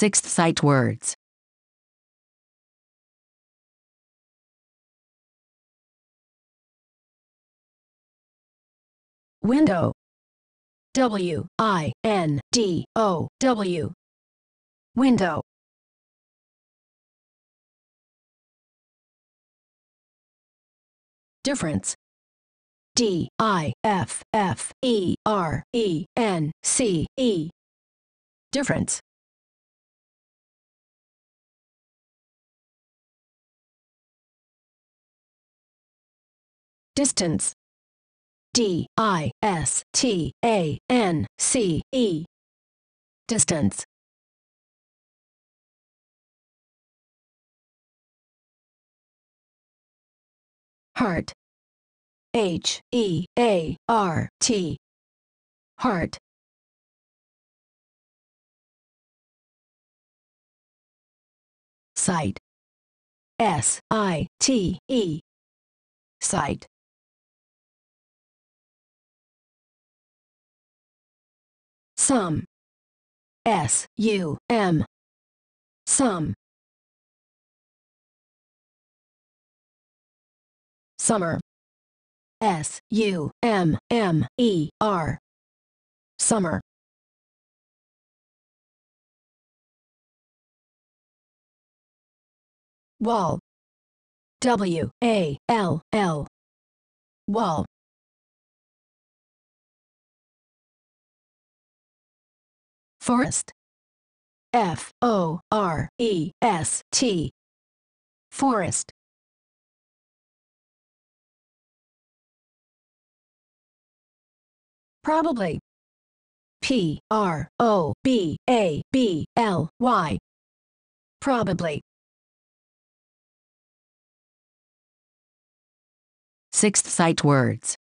Sixth sight words. Window. W-I-N-D-O-W. Window. Difference. D-I-F-F-E-R-E-N-C-E. Difference. Distance. D-I-S-T-A-N-C-E. Distance. Heart. H-E-A-R-T. Heart. Sight. S-I-T-E. Sight. Sum. S-U-M. Sum. Summer. S-U-M-M-E-R. Summer. Wall. W-A-L-L. Wall. Forest. F-O-R-E-S-T. Forest. Probably. P-R-O-B-A-B-L-Y. Probably. Sixth sight words.